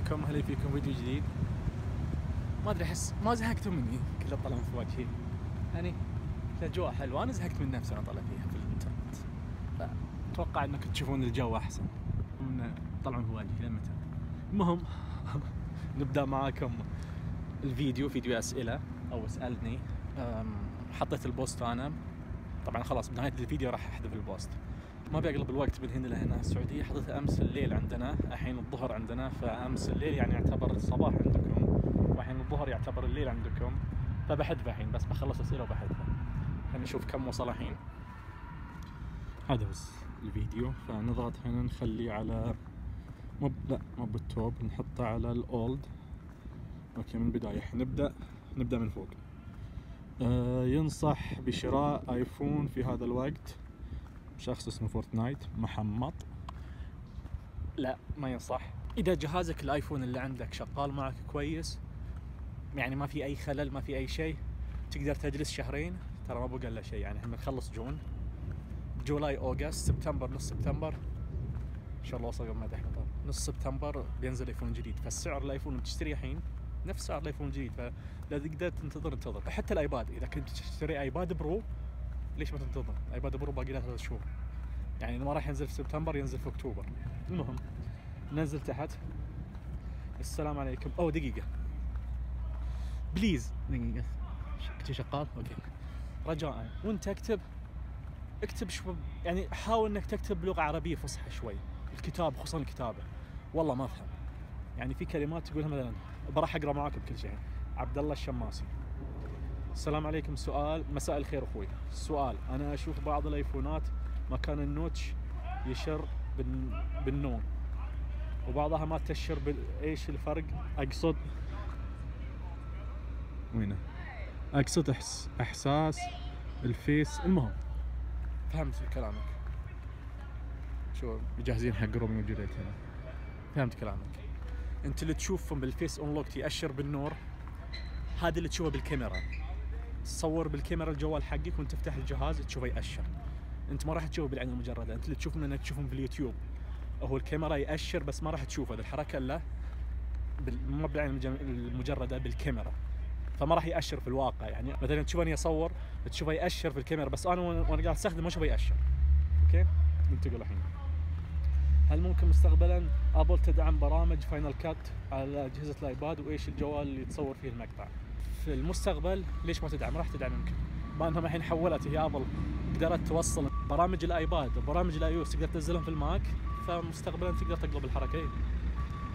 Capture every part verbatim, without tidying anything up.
عليكم، هلا فيكم فيديو جديد. ما ادري، احس ما زهقتم مني، كله طلعوا في وجهي يعني. الاجواء حلوه، انا زهقت من نفسي انا طالع فيها في الانترنت، فاتوقع انكم تشوفون الجو احسن من طلعوا في وجهي لمتى. المهم نبدا معاكم الفيديو، فيديو اسئله او اسالني. حطيت البوست انا، طبعا خلاص بنهايه الفيديو راح احذف البوست، ما بيقلب الوقت من هنا لهنا. السعوديه حطيتها امس الليل عندنا، الحين الظهر عندنا، فامس الليل يعني يعتبر الصباح عندكم، والحين الظهر يعتبر الليل عندكم، فبحذفها الحين بس بخلص اسئله وبحذفها. خلينا نشوف كم وصل الحين. هذا بس الفيديو، فنضغط هنا نخليه على مب... لا مو بالتوب، نحطه على الاولد. اوكي، من البدايه نبدا نبدا من فوق. أه ينصح بشراء ايفون في هذا الوقت. شخص اسمه فورتنايت محمد. لا، ما ينصح. اذا جهازك الايفون اللي عندك شغال معك كويس، يعني ما في اي خلل، ما في اي شيء، تقدر تجلس شهرين، ترى ما بقى الا شيء. يعني احنا نخلص جون، جولاي، اوغست، سبتمبر، نص سبتمبر ان شاء الله وصل يوم احنا، نص سبتمبر بينزل ايفون جديد، فالسعر الايفون اللي بتشتريه الحين نفس سعر الايفون الجديد، فلا تقدر تنتظر انتظر. حتى الايباد، اذا كنت تشتري ايباد برو ليش ما تنتظر؟ ايباد برو باقي له ثلاث شهور، يعني ما راح ينزل في سبتمبر، ينزل في اكتوبر. المهم ننزل تحت. السلام عليكم. او دقيقة بليز، دقيقة، كل شيء شغال؟ اوكي. رجاء وانت تكتب اكتب شو يعني، حاول انك تكتب بلغة عربية فصحى شوي. الكتاب خصوصا الكتابة، والله ما افهم يعني، في كلمات تقولها مثلا، راح اقرا معاكم كل شيء. عبد الله الشماسي. السلام عليكم. سؤال، مساء الخير اخوي. سؤال، انا اشوف بعض الايفونات مكان النوتش يشر بالنون، وبعضها ما تشر بال... ايش الفرق؟ اقصد وينه؟ اقصد أحس... احساس الفيس. المهم فهمت كلامك. شو جاهزين حق روميو وجوليت هنا. فهمت كلامك. انت اللي تشوفهم بالفيس انلوكت يأشر بالنور، هذا اللي تشوفه بالكاميرا. تصور بالكاميرا الجوال حقك وانت تفتح الجهاز تشوفه يأشر، انت ما راح تشوفه بالعين المجرده. انت اللي تشوفهم انك تشوفهم باليوتيوب، هو الكاميرا يأشر بس ما راح تشوفه ذي الحركه الا بال... ما بالعين المجرده، بالكاميرا، فما راح يأشر في الواقع. يعني مثلا تشوفني اصور تشوفه يأشر في الكاميرا، بس انا وانا قاعد استخدم ما اشوفه يأشر. اوكي، ننتقل الحين. هل ممكن مستقبلا ابل تدعم برامج فاينل كات على اجهزه الايباد؟ وايش الجوال اللي تصور فيه المقطع؟ في المستقبل ليش ما تدعم؟ راح تدعم يمكن، ما انهم الحين حولت هي ابل، قدرت توصل برامج الايباد وبرامج الايوس تقدر تنزلهم في الماك، فمستقبلا تقدر تقلب الحركه.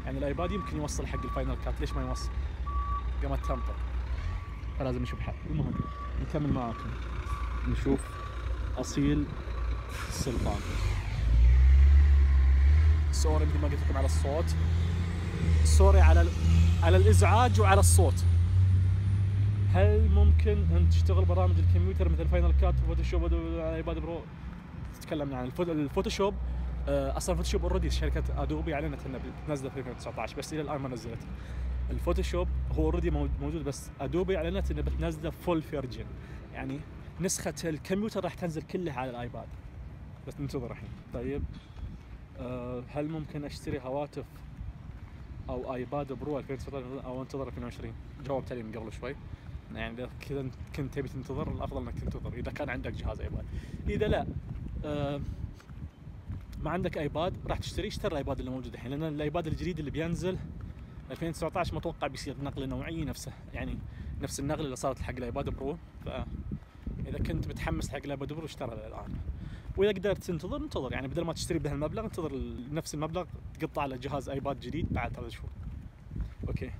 يعني الايباد يمكن يوصل حق الفاينل كات، ليش ما يوصل؟ قامت تمطر، فلازم نشوف حل. المهم نكمل معاكم، نشوف اصيل السلطان. سوري مثل ما قلت لكم على الصوت، سوري على على الازعاج وعلى الصوت. هل ممكن ان تشتغل برامج الكمبيوتر مثل فاينل كات وفوتوشوب على ايباد برو؟ تكلمنا عن الفوتوشوب. اصلا الفوتوشوب اوريدي شركه ادوبي اعلنت انها بتنزله في ألفين وتسعطعش، بس الى الان ما نزلت. الفوتوشوب هو اوريدي موجود، بس ادوبي اعلنت انها بتنزله فول فيرجن، يعني نسخه الكمبيوتر راح تنزل كلها على الايباد، بس ننتظر الحين. طيب، هل ممكن اشتري هواتف او ايباد برو ألفين وتسعطعش او انتظر ألفين وعشرين؟ جاوبت عليه من قبل شوي، يعني اذا كذا كنت تبي تنتظر الافضل انك تنتظر اذا كان عندك جهاز ايباد. اذا لا أه ما عندك ايباد، راح تشتري اشتري الايباد اللي موجود الحين، لان الايباد الجديد اللي بينزل ألفين وتسعطعش متوقع بيصير نقله نوعيه نفسها، يعني نفس النقله اللي صارت حق الايباد برو. فاذا كنت متحمس حق الايباد برو اشتري الان، واذا قدرت تنتظر انتظر، يعني بدل ما تشتري بهالمبلغ انتظر نفس المبلغ تقطع على جهاز ايباد جديد بعد ثلاث شهور. اوكي،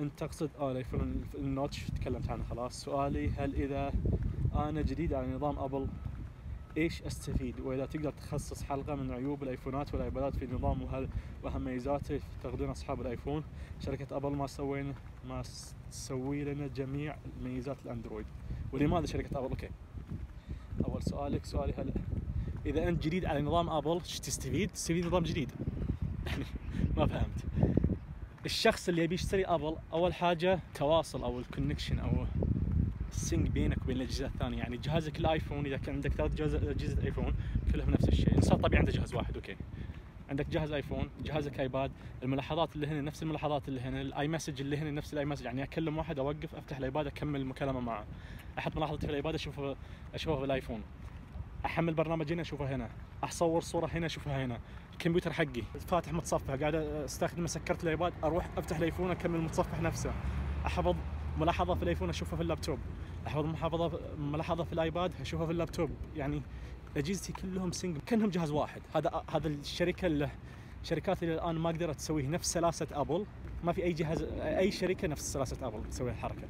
انت تقصد اه الايفون النوتش، تكلمت عنه خلاص. سؤالي، هل اذا انا جديد على نظام ابل ايش استفيد؟ واذا تقدر تخصص حلقه من عيوب الايفونات والايبادات في نظام، وهل واهم ميزاته تاخذون اصحاب الايفون؟ شركه ابل ما سوينا ما تسوي لنا جميع ميزات الاندرويد، ولماذا شركه ابل؟ اوكي، اول سؤالك. سؤالي، هل اذا انت جديد على نظام ابل ايش تستفيد؟ تستفيد نظام جديد. ما فهمت. الشخص اللي يبي يشتري ابل، اول حاجه تواصل او الكونكشن او السينك بينك وبين الاجهزه الثانيه. يعني جهازك الايفون، اذا كان عندك ثلاث اجهزه ايفون كلهم نفس الشيء، انسان طبيعي عنده جهاز واحد، اوكي، عندك جهاز ايفون، جهازك ايباد، الملاحظات اللي هنا نفس الملاحظات اللي هنا، الاي مسج اللي هنا نفس الاي مسج، يعني اكلم واحد اوقف افتح الايباد اكمل المكالمه معه، احط ملاحظتي في الايباد اشوفها اشوفها في الايفون، احمل برنامج هنا اشوفه هنا، اصور صوره هنا اشوفها هنا، الكمبيوتر حقي فاتح متصفح قاعد استخدمه سكرت الايباد اروح افتح الايفون اكمل المتصفح نفسه، احفظ ملاحظه في الايفون اشوفها في اللابتوب، احفظ محافظه ملاحظه في الايباد اشوفها في اللابتوب، يعني اجهزتي كلهم سنج كانهم جهاز واحد. هذا هذا الشركه اللي الشركات اللي الان ما قدرت تسويه نفس سلاسه ابل، ما في اي جهاز اي شركه نفس سلاسه ابل تسوي الحركه،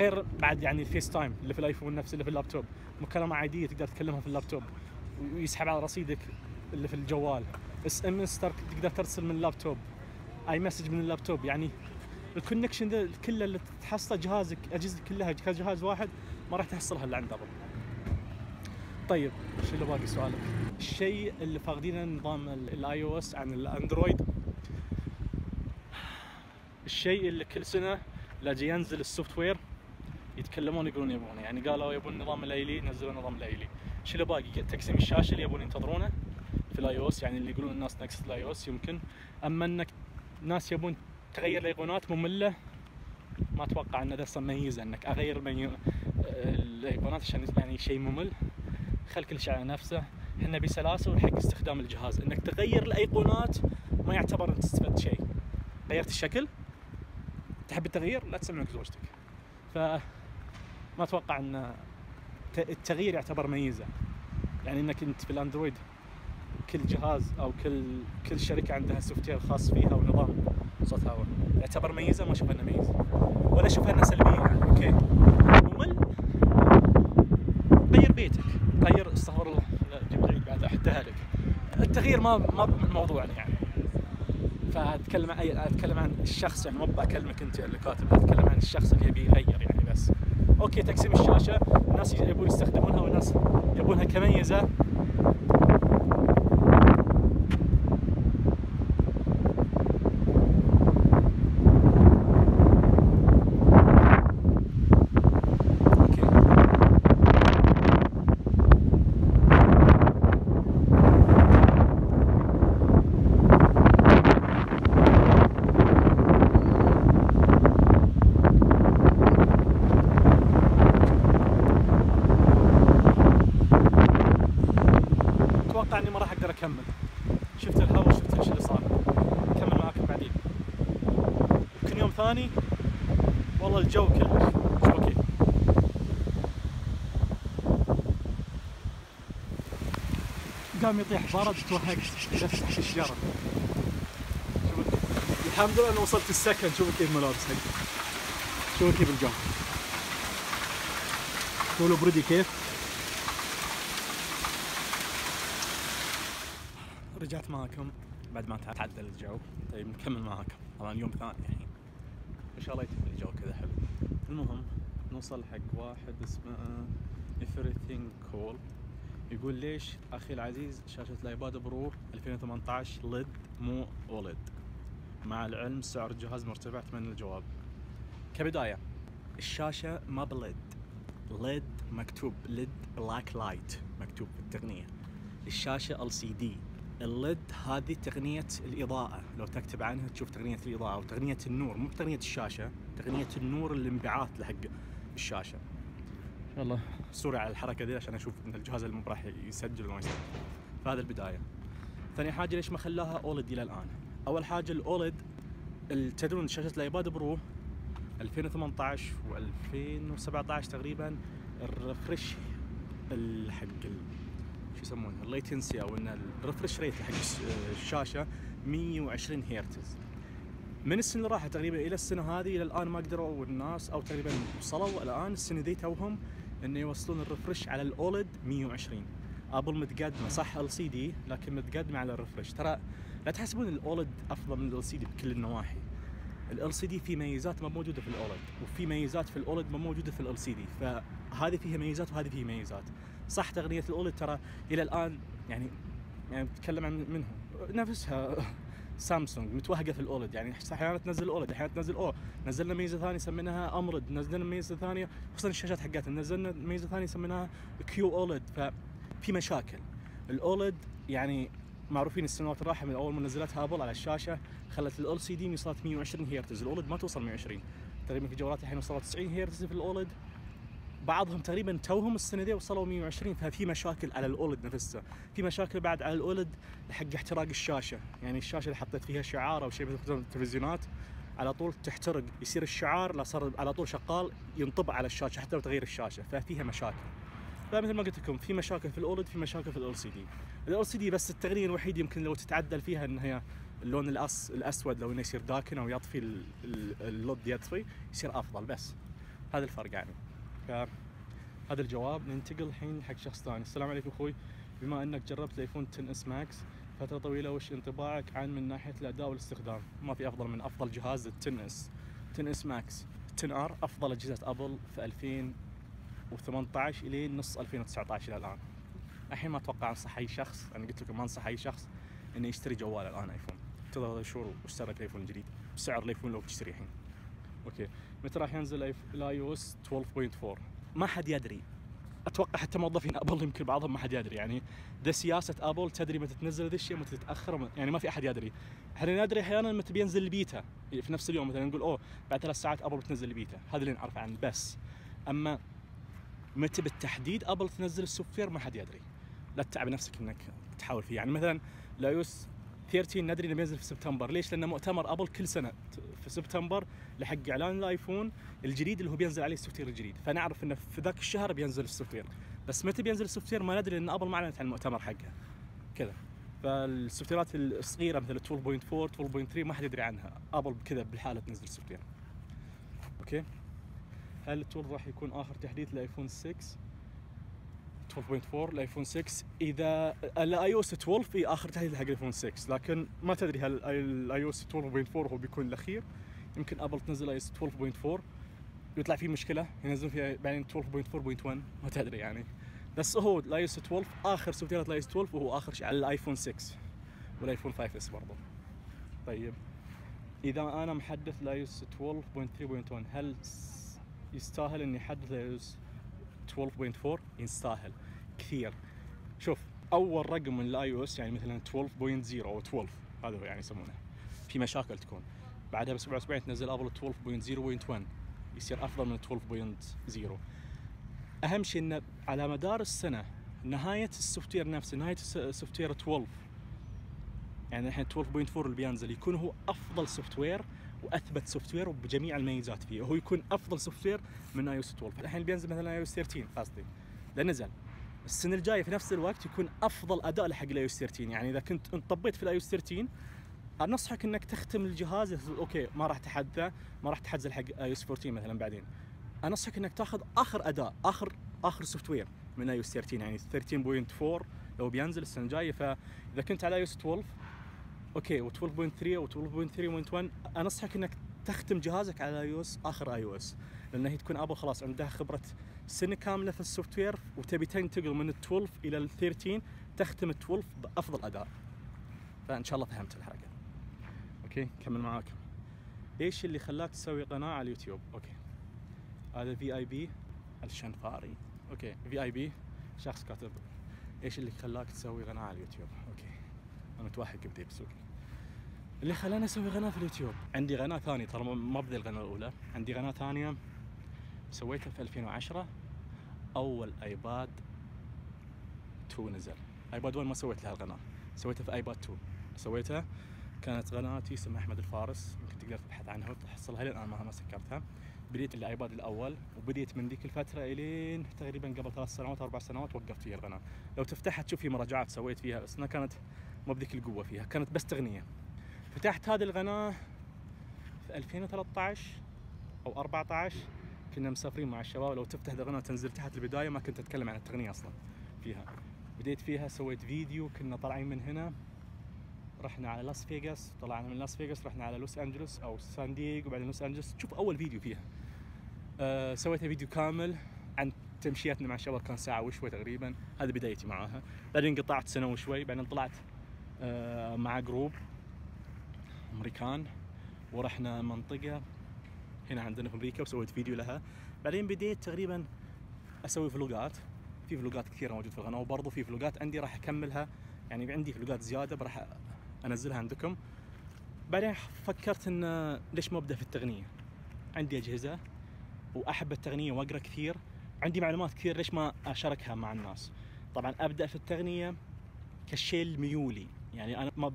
غير بعد يعني الفيس تايم اللي في الايفون نفس اللي في اللابتوب، مكالمه عاديه تقدر تكلمها في اللابتوب ويسحب على رصيدك اللي في الجوال، اس ام اس تقدر ترسل من اللابتوب، اي مسج من اللابتوب، يعني الكونكشن ذا كله اللي تحصله جهازك اجهزتك كلها كجهاز واحد ما راح تحصلها الا عند ابل. طيب شو اللي باقي سؤالك؟ الشيء اللي فاقدينه نظام الاي او اس عن الاندرويد، الشيء اللي كل سنه لاجي ينزل السوفت وير يتكلمون يقولون يبونه، يعني قالوا يبون نظام الليلي نزلوا نظام الليلي، شو اللي باقي؟ تقسيم الشاشه اللي يبون ينتظرونه في الاي او اس، يعني اللي يقولون الناس نقصت الاي او اس يمكن، اما انك ناس يبون تغير الايقونات ممله ما اتوقع ان هذا ميزه انك اغير منيو الايقونات عشان يعني شيء ممل، خل كل شيء على نفسه، احنا بسلاسه ونحق استخدام الجهاز، انك تغير الايقونات ما يعتبر انك استفدت شيء، غيرت الشكل تحب التغيير لا تسمعك زوجتك، فما اتوقع ان التغيير يعتبر ميزه، يعني انك انت في الاندرويد كل جهاز او كل كل شركه عندها سوفت وير خاص فيها ونظام صوت هواء، يعتبر ميزه ما اشوفها انها ميزه ولا اشوفها انها سلبيه، يعني اوكي ممل غير بيتك غير استغفر الله جبريل بعد حتى هلك، التغيير ما ما بموضوعنا يعني، فاتكلم اي اتكلم عن الشخص يعني ما بكلمك انت اللي كاتب، اتكلم عن الشخص اللي يبي يغير يعني بس. اوكي تقسيم الشاشه الناس يبون يستخدمونها والناس يبونها كميزه، اني ما راح اقدر اكمل، شفت الهواء شفت ايش اللي صار، اكمل معاكم بعدين يمكن يوم ثاني، والله الجو كلش اوكي. قام يطيح برد توهقت دشت تحت الشجره، الحمد لله اني وصلت السكن، شوفوا كيف ملابس حقي، شوفوا كيف الجو، شوفوا بردي كيف. رجعت معاكم بعد ما تعدل الجو، طيب نكمل معاكم طبعا يوم ثاني الحين ان شاء الله يتم الجو كذا حلو. المهم نوصل حق واحد اسمه everything cool، يقول ليش اخي العزيز شاشه الايباد برو ألفين وثمانية عشر ليد مو اولد، مع العلم سعر الجهاز مرتفع. اتمنى الجواب. كبدايه الشاشه ما بليد، ليد مكتوب ليد بلاك لايت مكتوب بالتقنيه، الشاشه إل سي دي، الليد هذه تقنية الإضاءة، لو تكتب عنها تشوف تقنية الإضاءة وتقنية النور، مو تقنية الشاشة، تقنية النور الانبعاث لحق الشاشة. إن شاء الله سوري على الحركة ذي عشان أشوف إن الجهاز المو راح يسجل ولا ما يسجل. فهذا البداية. ثاني حاجة ليش ما خلاها أولد إلى الآن؟ أول حاجة الأولد تدرون شاشة الأيباد برو ألفين وثمانية عشر وألفين وسبعة عشر تقريبا الرفرش الحق شو يسمونه الليتنسي او ان الريفرش ريت حق الشاشه مية وعشرين هرتز، من السنه اللي راحت تقريبا الى السنه هذه الى الان ما قدروا الناس او تقريبا وصلوا الان السنه ذي توهم انه يوصلون الريفرش على الاولد مية وعشرين. ابل متقدمه صح ال سي دي لكن متقدمه على الريفرش، ترى لا تحسبون الاولد افضل من ال سي دي بكل النواحي، ال سي دي في ميزات ما موجوده في الاولد وفي ميزات في الاولد ما موجوده في ال سي دي، فهذه فيها ميزات وهذه فيها ميزات. صح تقنية الأولد ترى إلى الآن يعني يعني بتكلم عن منهم نفسها سامسونج متوهقة في الأولد، يعني أحيانا تنزل الأولد أحيانا تنزل أو نزلنا ميزة ثانية سميناها أمرد، نزلنا ميزة ثانية خصوصا الشاشات حقتنا، نزلنا ميزة ثانية سميناها كيو أولد، ففي مشاكل الأولد يعني معروفين السنوات الراحه من اول ما نزلتها ابل على الشاشه خلت ال سي دي يوصل مئة وعشرين هرتز، الاولد ما توصل مئة وعشرين، تقريبا في جوالات الحين وصلت تسعين هرتز في الاولد، بعضهم تقريبا توهم السنه دي وصلوا مئة وعشرين. ففي مشاكل على الاولد نفسه، في مشاكل بعد على الاولد حق احتراق الشاشه، يعني الشاشه اللي حطيت فيها شعار او شيء مثل التلفزيونات على طول تحترق، يصير الشعار لا صار على طول شغال ينطبع على الشاشه حتى لو تغير الشاشه، ففيها مشاكل. فمثل ما قلت لكم في مشاكل في الاولد، في مشاكل في ال سي دي. ال سي دي بس التغيير الوحيد يمكن لو تتعدل فيها ان هي اللون الأس الاسود لو انه يصير داكن او يطفي اللود يطفي يصير افضل، بس هذا الفرق يعني. هذا الجواب. ننتقل الحين حق شخص ثاني. السلام عليكم اخوي، بما انك جربت الايفون عشرة اس ماكس فتره طويله وش انطباعك عن من ناحيه الاداء والاستخدام؟ ما في افضل من افضل جهاز عشرة اس، عشرة اس ماكس، عشرة ار افضل اجهزه ابل في ألفين وثمانطعش الى نص ألفين وتسعطعش الى الان. الحين ما اتوقع انصح اي شخص، انا قلت لكم ما انصح اي شخص انه يشتري جوال الان ايفون، انتظر شهور واشترك الايفون الجديد بسعر الايفون لو بتشتري الحين. اوكي، متى راح ينزل الاي او اس اثناعش نقطة أربعة؟ ما حد يدري، اتوقع حتى موظفين ابل يمكن بعضهم ما حد يدري، يعني ده سياسه ابل، تدري متى تنزل ذا الشيء متى تتاخر، يعني ما في احد يدري. احنا ندري احيانا متى بينزل البيتا في نفس اليوم، مثلا نقول اوه بعد ثلاث ساعات ابل بتنزل البيتا، هذا اللي نعرف عنه، بس اما متى بالتحديد ابل تنزل السوفت وير ما حد يدري. لا تتعب نفسك انك تحاول فيه، يعني مثلا الايوس ثلاثة عشر ندري انه بينزل في سبتمبر، ليش؟ لانه مؤتمر ابل كل سنه في سبتمبر لحق اعلان الايفون الجديد اللي هو بينزل عليه السوفت وير الجديد، فنعرف انه في ذاك الشهر بينزل السوفت وير، بس متى بينزل السوفت وير ما ندري لان ابل ما اعلنت عن المؤتمر حقها. كذا فالسوفت ويرات الصغيره مثل اثناعش نقطة أربعة اثناعش نقطة ثلاثة ما حد يدري عنها، ابل كذا بالحاله تنزل السوفت وير. اوكي، هل اثناعش راح يكون اخر تحديث لايفون ستة؟ اثناعش نقطة أربعة الايفون ستة اذا الاي او اس اثناعش في اخر تحديث حق الايفون ستة، لكن ما تدري هل الاي او اس اثناعش نقطة أربعة هو بيكون الاخير، يمكن ابل تنزل اي او اس اثناعش نقطة أربعة يطلع فيه مشكله ينزلون فيها بعدين اثناعش نقطة أربعة نقطة واحد، ما تدري يعني، بس هو الاي او اس اثناعش اخر سوفت وير الاي او اس اثناعش وهو اخر شيء على الايفون ستة والايفون خمسة اس برضه. طيب اذا انا محدث الاي او اس اثناعش نقطة ثلاثة نقطة واحد هل يستاهل اني احدث الاي او اس اثناعش نقطة أربعة؟ يستاهل كثير. شوف اول رقم من الاي او اس يعني مثلا اثناعش نقطة صفر او اثناعش هذا هو يعني يسمونه، في مشاكل تكون بعدها بسبع اسابيع تنزل ابل اثناعش نقطة صفر نقطة واحد يصير افضل من اثناعش نقطة صفر. اهم شيء انه على مدار السنه نهايه السوفت وير نفسه، نهايه السوفت وير اثناعش يعني الحين اثناعش نقطة أربعة اللي بينزل يكون هو افضل سوفت وير واثبت سوفت وير وبجميع الميزات فيه، هو يكون افضل سوفت وير من اي او اس اثناعش. الحين اللي بينزل مثلا اي او اس ثلاثة عشر قصدي لا نزل السنه الجايه في نفس الوقت يكون افضل اداء لحق الاي او اس ثلاثة عشر، يعني اذا كنت انطبيت في الاي او اس ثلاثة عشر انصحك انك تختم الجهاز، اوكي ما راح تحدثه ما راح تحدث حق اي او اس أربعة عشر مثلا، بعدين انصحك انك تاخذ اخر اداء اخر اخر سوفت وير من اي او اس ثلاثة عشر، يعني ثلاثة عشر نقطة أربعة لو بينزل السنه الجايه، فاذا كنت على اي او اس اثناعش اوكي و اثناعش نقطة ثلاثة او اثناعش نقطة ثلاثة نقطة واحد انصحك انك تختم جهازك على اي او اس اخر اي او اس، لان هي تكون ابل خلاص عندها خبره سنه كامله في السوفت وير وتبي تنتقل من اثناعش الى ال ثلاثة عشر تختم اثناعش بافضل اداء. فان شاء الله فهمت الحركه. اوكي كمل معاكم. ايش اللي خلاك تسوي قناه على اليوتيوب؟ اوكي هذا في اي بي الشنفاري. اوكي في اي بي شخص كاتب ايش اللي خلاك تسوي قناه على اليوتيوب؟ اوكي انا متوحد بدي بسوق. اللي خلاني اسوي قناه في اليوتيوب، عندي قناه ثانيه ترى ما بدي القناه الاولى، عندي قناه ثانيه سويتها في ألفين وعشرة اول ايباد اثنين نزل، ايباد واحد ما سويت لها القناه، سويتها في ايباد اثنين، سويتها كانت قناتي اسمها احمد الفارس، ممكن تقدر تبحث عنها وتحصلها، لان انا ما سكرتها. بديت الايباد الاول وبديت من ذيك الفتره الين تقريبا قبل ثلاث سنوات اربع سنوات وقفت فيها القناه، لو تفتحها تشوف في مراجعات سويت فيها بس ما كانت ما بذيك القوه فيها، كانت بس تغنيه. فتحت هذه القناه في ألفين وثلاثطعش او أربعطعش كنا مسافرين مع الشباب، لو تفتح القناه تنزل تحت البدايه ما كنت اتكلم عن التغنيه اصلا فيها. بديت فيها سويت فيديو كنا طالعين من هنا رحنا على لاس فيغاس، طلعنا من لاس فيغاس رحنا على لوس انجلوس او سان دييغو وبعدين لوس انجلوس، تشوف اول فيديو فيها. أه سويتها فيديو كامل عن تمشيتنا مع الشباب كان ساعه وشوي تقريبا، هذه بدايتي معاها، بعدين قطعت سنه وشوي، بعدين طلعت أه مع جروب امريكان ورحنا منطقه هنا عندنا في امريكا وسويت فيديو لها، بعدين بديت تقريبا اسوي فلوقات، في فلوقات كثيره موجوده في القناه، وبرضه في فلوقات عندي راح اكملها يعني عندي فلوقات زياده راح انزلها عندكم. بعدين فكرت ان ليش ما ابدا في التقنيه، عندي اجهزه واحب التقنيه واقرا كثير، عندي معلومات كثير، ليش ما اشاركها مع الناس؟ طبعا ابدا في التقنيه كالشيء الميولي، يعني انا ما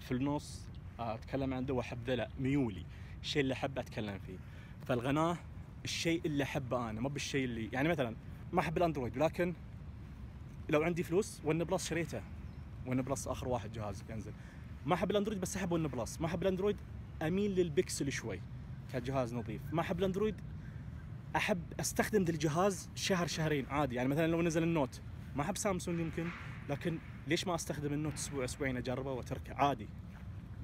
في النص اتكلم عنده واحبه، لا ميولي الشيء اللي احب اتكلم فيه. فالغناه الشيء اللي احبه انا، مو بالشيء اللي يعني مثلا ما احب الاندرويد، لكن لو عندي فلوس ون بلس شريته، ون بلس اخر واحد جهاز ينزل، ما احب الاندرويد بس احب ون بلس، ما احب الاندرويد اميل للبكسل شوي كجهاز نظيف، ما احب الاندرويد احب استخدم ذا الجهاز شهر شهرين عادي، يعني مثلا لو نزل النوت ما احب سامسونج يمكن، لكن ليش ما استخدم النوت اسبوع اسبوعين اجربه واتركه عادي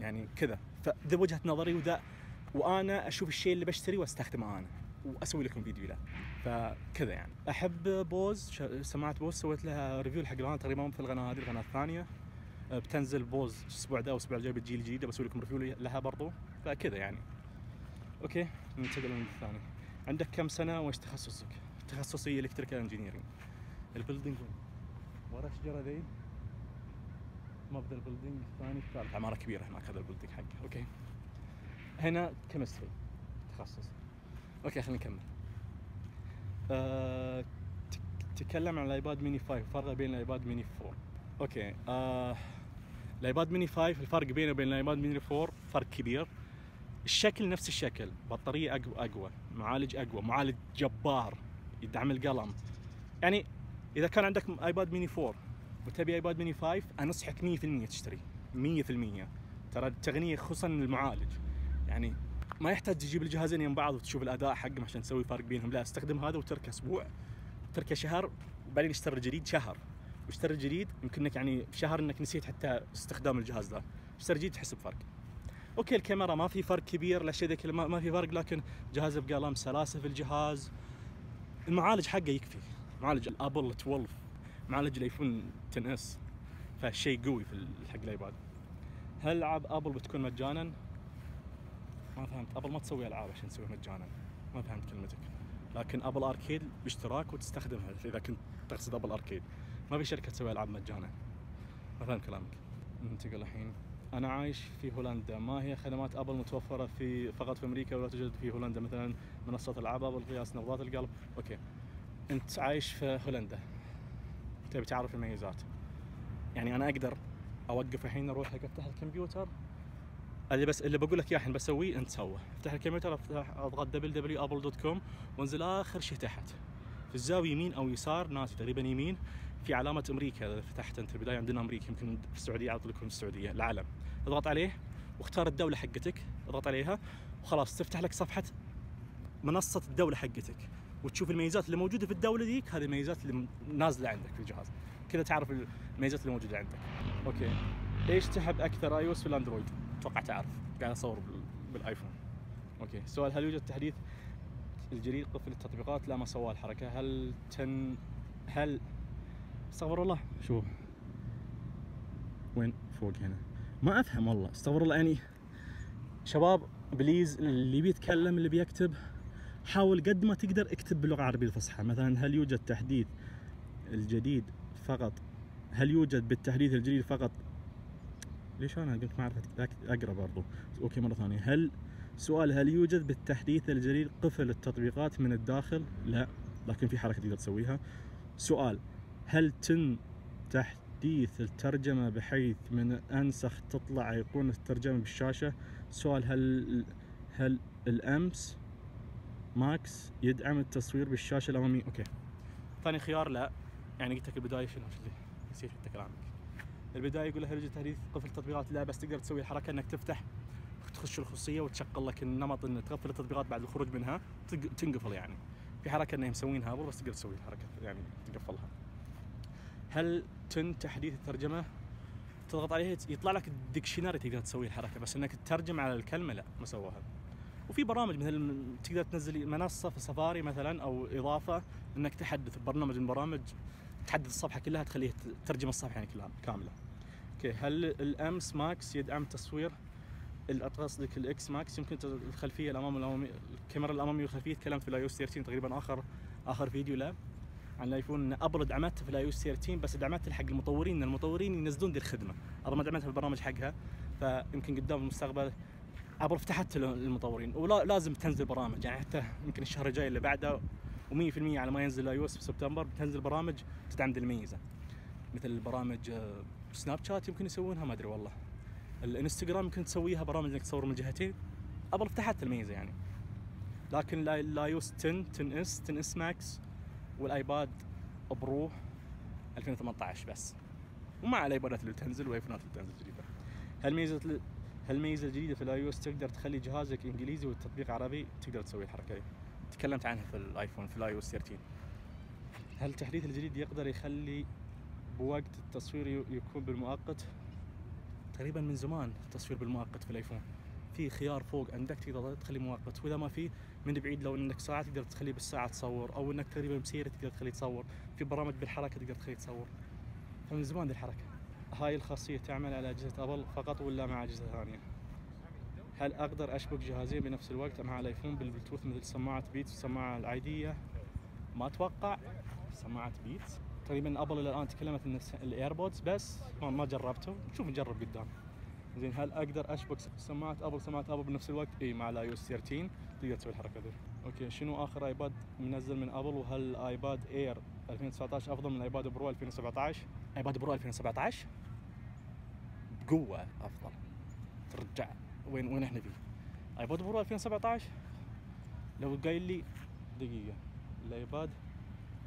يعني كذا. فذا وجهه نظري وذا، وانا اشوف الشيء اللي بشتري واستخدمه انا واسوي لكم فيديو له فكذا. يعني احب بوز، سماعه بوز سويت لها ريفيو حق القناه تقريبا في القناه هذه القناه الثانيه، بتنزل بوز الاسبوع ده والاسبوع الجاي بتجي الجديده بسوي لكم ريفيو لها برضو فكذا يعني. اوكي ننتقل للثاني. عندك كم سنه وايش تخصصك؟ تخصصي الكتريكال انجينيرنج. البيلدينج ورا الشجره ذي مبدا البيلدينج الثاني الثالث، عماره كبيره هناك هذا البيلدينج حقه. اوكي هنا كيمستري تخصص. اوكي خلينا نكمل. أه... تتكلم عن الايباد ميني خمسة، الفرق بين الايباد ميني أربعة. اوكي أه... الايباد ميني خمسة الفرق بينه وبين الايباد ميني أربعة فرق كبير. الشكل نفس الشكل، بطاريه اقوى اقوى، معالج اقوى، معالج جبار يدعم القلم. يعني اذا كان عندك ايباد ميني أربعة وتبي ايباد ميني خمسة انصحك مية بالمية تشتري مية بالمية، ترى التقنيه خصوصا المعالج يعني ما يحتاج تجيب الجهازين يم بعض وتشوف الاداء حقهم عشان تسوي فرق بينهم، لا استخدم هذا وتركه اسبوع تركه شهر وبعدين اشتري الجديد شهر، واشتري الجديد يمكنك يعني شهر انك نسيت حتى استخدام الجهاز ذا، اشتري الجديد تحس بفرق. اوكي الكاميرا ما في فرق كبير، لا شيء ذاك ما في فرق، لكن جهاز بقلم سلاسه في الجهاز. المعالج حقه يكفي، معالج الابل اثنا عشر، معالج الايفون عشرة اس، فشيء قوي في حق الايباد. هل العاب ابل بتكون مجانا؟ ما فهمت، ابل ما تسوي العاب عشان تسويها مجانا، ما فهمت كلمتك، لكن ابل اركيد باشتراك وتستخدمها اذا كنت تقصد ابل اركيد، ما في شركه تسوي العاب مجانا، ما فهمت كلامك. ننتقل الحين. انا عايش في هولندا، ما هي خدمات ابل متوفره في فقط في امريكا ولا توجد في هولندا، مثلا منصات العاب ابل، قياس نبضات القلب. اوكي انت عايش في هولندا تبي تعرف الميزات، يعني انا اقدر اوقف الحين اروح افتح الكمبيوتر، اللي بس اللي بقول لك اياه الحين بسويه انت سوه، افتح الكمبيوتر افتح اضغط دبليو دبليو دبليو دوت ابل دوت كوم وانزل اخر شيء تحت في الزاويه يمين او يسار ناسي تقريبا يمين في علامه امريكا، اذا فتحت انت البدايه عندنا امريكا، يمكن في السعوديه اعطي لكم السعوديه العلم، اضغط عليه واختار الدوله حقتك، اضغط عليها وخلاص تفتح لك صفحه منصه الدوله حقتك وتشوف الميزات اللي موجوده في الدوله ذيك، هذه الميزات اللي نازله عندك في الجهاز، كذا تعرف الميزات اللي موجوده عندك. اوكي ايش تحب اكثر، اي او اس ولا اندرويد؟ اتوقع تعرف قاعد اصور بالايفون. اوكي السؤال هل يوجد تحديث الجديد قفل التطبيقات؟ لا ما سوى الحركه. هل تن هل استغفر الله، شوف وين فوق هنا ما افهم والله استغفر الله، يعني شباب بليز اللي بيتكلم اللي بيكتب حاول قد ما تقدر اكتب باللغه العربيه الفصحى، مثلا هل يوجد تحديث الجديد فقط، هل يوجد بالتحديث الجديد فقط، ليش انا قلت ما عرفت اقرا برضو. اوكي مره ثانيه، هل سؤال هل يوجد بالتحديث الجديد قفل التطبيقات من الداخل؟ لا لكن في حركه تقدر تسويها. سؤال هل تم تحديث الترجمه بحيث من انسخ تطلع ايقونه الترجمه بالشاشه؟ سؤال هل هل الامس ماكس يدعم التصوير بالشاشه الاماميه؟ اوكي ثاني خيار لا، يعني قلت لك البدايه شنو نسيت حتى كلامك. البدايه يقول لها هل يوجد تحديث قفل التطبيقات؟ لا بس تقدر تسوي الحركه انك تفتح تخش الخصوصيه وتشغل لك النمط ان تقفل التطبيقات بعد الخروج منها تنقفل، يعني في حركه انهم مسوينها بس تقدر تسوي الحركه يعني تقفلها. هل تم تحديث الترجمه؟ تضغط عليها يطلع لك الدكشناري تقدر تسوي الحركه، بس انك تترجم على الكلمه لا ما سواها. وفي برامج مثل تقدر تنزل منصه في سفاري مثلا او اضافه انك تحدث برنامج من برامج تحدد الصفحه كلها تخليه تترجم الصفحه يعني كلها كامله. اوكي هل الامس ماكس يدعم تصوير قصدك الاكس ماكس؟ يمكن الخلفيه الامام والاماميه، الكاميرا الاماميه والخلفيه، تكلمت في الاي او اس ثلاثة عشر تقريبا اخر اخر فيديو له. عن الايفون ابل دعمته في الايوس ثلاثة عشر، بس دعمته حق المطورين، ان المطورين ينزلون ذي الخدمه. ابل ما دعمتها في البرامج حقها، فيمكن قدام المستقبل ابل فتحت للمطورين، ولازم تنزل برامج، يعني حتى يمكن الشهر الجاي اللي بعده و100% على ما ينزل الايوس في سبتمبر بتنزل برامج تدعم ذي الميزه، مثل برامج سناب شات يمكن يسوونها، ما ادري والله، الانستغرام يمكن تسويها برامج انك تصور من جهتين. ابل فتحت الميزه يعني، لكن الايوس عشرة، عشرة اس، عشرة اس ماكس، والايباد برو ألفين وثمانية عشر بس، ومع الايبادات اللي بتنزل والايفونات اللي بتنزل الجديده. هالميزه ل... هالميزه الجديده في الايوس تقدر تخلي جهازك انجليزي والتطبيق عربي، تقدر تسوي الحركه دي، تكلمت عنها في الايفون في الايوس ثلاثة عشر. هالتحديث الجديد يقدر يخلي بوقت التصوير يكون بالمؤقت، تقريبا من زمان التصوير بالمؤقت في الايفون، في خيار فوق عندك تقدر تخلي مؤقت، واذا ما في من بعيد لو انك ساعه تقدر تخليه بالساعه تصور، او انك تقريبا بسيره تقدر تخليه تصور، في برامج بالحركه تقدر تخليه تصور، فمن زمان ذي الحركه. هاي الخاصيه تعمل على اجهزه ابل فقط ولا مع اجهزه ثانيه؟ هل اقدر اشبك جهازين بنفس الوقت مع الايفون بالبلوتوث مثل سماعه بيتس والسماعه العاديه؟ ما اتوقع. سماعه بيتس تقريبا ابل الى الان تكلمت ان الايربودز بس، ما جربته، نشوف نجرب قدام. زين، هل اقدر اشبك سماعه ابل سماعه ابل بنفس الوقت؟ اي، مع الايوس ثلاثة عشر تقدر تسوي الحركه دي. اوكي، شنو اخر ايباد منزل من ابل؟ وهل ايباد اير ألفين وتسعة عشر افضل من ايباد برو ألفين وسبعة عشر؟ ايباد برو ألفين وسبعة عشر بقوه افضل، ترجع وين وين احنا فيه. ايباد برو ألفين وسبعة عشر لو قايل لي دقيقه، الايباد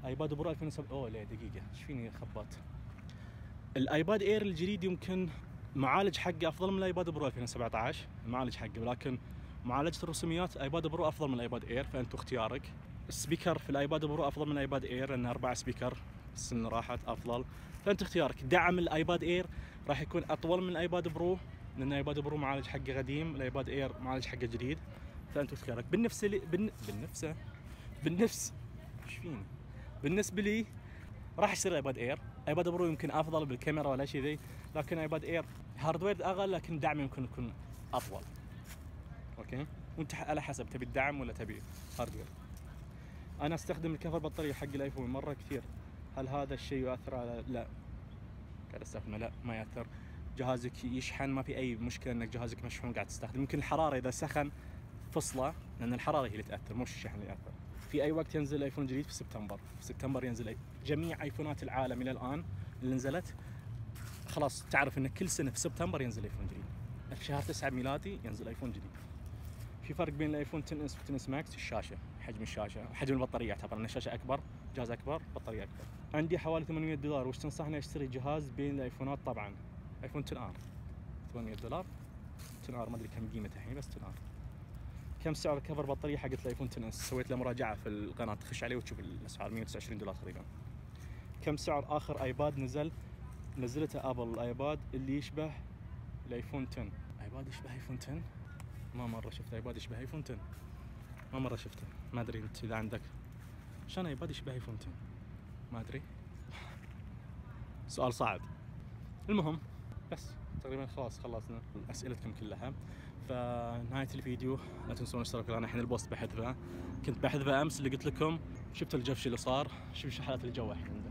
ايباد برو ألفين وسبعة عشر، اوه لا دقيقه، ايش فيني خبط؟ الايباد اير الجديد يمكن معالج حقه افضل من الايباد برو ألفين وسبعة عشر، معالج حقه، ولكن معالجه الرسوميات ايباد برو افضل من الايباد اير، فانت اختيارك. السبيكر في الايباد برو افضل من الايباد اير، لانه اربع سبيكر، السن راحت افضل، فانت اختيارك. دعم الايباد اير راح يكون اطول من الايباد برو، لان الايباد برو معالج حقه قديم، الايباد اير معالج حقه جديد، فانت اختيارك. بالنفس لي بالن... بالنفسه بالنفس ايش فيني؟ بالنسبه لي راح يصير الايباد اير. ايباد برو يمكن افضل بالكاميرا ولا شيء ذي، لكن ايباد اير هاردوير اغلى، لكن دعمه يمكن يكون افضل. اوكي، وانت على حسب تبي الدعم ولا تبي هاردوير. انا استخدم الكفر بطاريه حق الايفون مره كثير، هل هذا الشيء يؤثر على؟ لا، قاعد استخدمه، لا ما ياثر. جهازك يشحن، ما في اي مشكله انك جهازك مشحون قاعد تستخدم، يمكن الحراره اذا سخن فصله، لان الحراره هي اللي تاثر مش الشحن اللي ياثر. في اي وقت ينزل الايفون الجديد؟ في سبتمبر، في سبتمبر ينزل جميع ايفونات العالم الى الان اللي نزلت، خلاص تعرف ان كل سنه في سبتمبر ينزل ايفون جديد. في شهر تسعة ميلادي ينزل ايفون جديد. في فرق بين الايفون عشرة اس و عشرة اس ماكس؟ الشاشه، حجم الشاشه، حجم البطاريه، يعتبر ان الشاشه اكبر، جهاز اكبر، بطاريه اكبر. عندي حوالي ثمانمية دولار، وش تنصحني اشتري جهاز بين الايفونات؟ طبعا ايفون عشرة ار ثمانمية دولار، عشرة ار ما ادري كم قيمته الحين، بس عشرة ار. كم سعر كفر بطاريه حقت الايفون عشرة اس؟ سويت له مراجعه في القناه، تخش عليه وتشوف الاسعار، مية وتسعة وعشرين دولار تقريبا. كم سعر اخر ايباد نزل نزلته ابل؟ الايباد اللي يشبه الايفون عشرة. ايباد يشبه ايفون عشرة؟ ما مره شفت ايباد يشبه ايفون عشرة، ما مره شفته، ما ادري انت اذا عندك شلون ايباد يشبه ايفون عشرة، ما ادري، سؤال صعب. المهم بس تقريبا خلاص خلصنا اسئلتكم كلها. فنهايه الفيديو لا تنسون الاشتراك، انا الحين البوست بحذفه، كنت بحذفه امس اللي قلت لكم، شفت الجفش اللي صار، شوف شو حالات الجو الحين،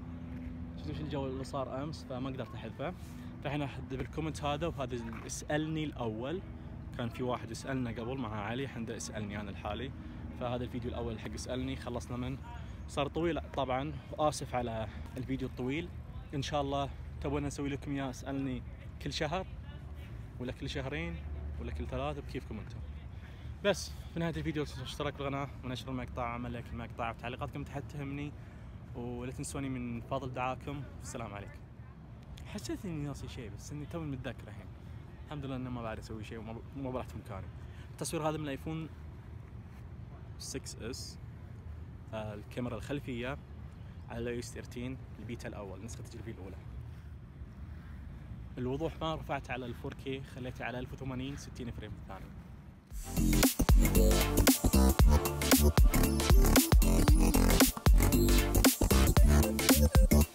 شفتوا شو الجو اللي صار امس، فما قدرت احذفه، فالحين احذف الكومنت هذا وهذا. اسالني الاول، كان في واحد يسالنا قبل مع علي، الحين اسالني انا لحالي، فهذا الفيديو الاول حق اسالني، خلصنا من صار طويل طبعا، اسف على الفيديو الطويل. ان شاء الله تبون اسوي لكم اياه، اسالني كل شهر ولا كل شهرين ولا كل ثلاثة، بكيفكم انتم. بس في نهاية الفيديو اشترك بالقناة ونشر المقطع، عمل لك المقطع وتعليقاتكم تحت تهمني، ولا تنسوني من فضل دعاكم. السلام عليكم. حسيت اني ناسي شيء بس اني توني متذكر الحين، الحمد لله اني ما بعرف اسوي شيء وما برحت في مكاني. التصوير هذا من الايفون ستة اس، الكاميرا الخلفية على الايوس ثلاثة عشر البيتا الاول، نسخة التجريبية الاولى. الوضوح ما رفعت على ال فور كي، خليته على ألف وثمانين ستين فريم بالثانية.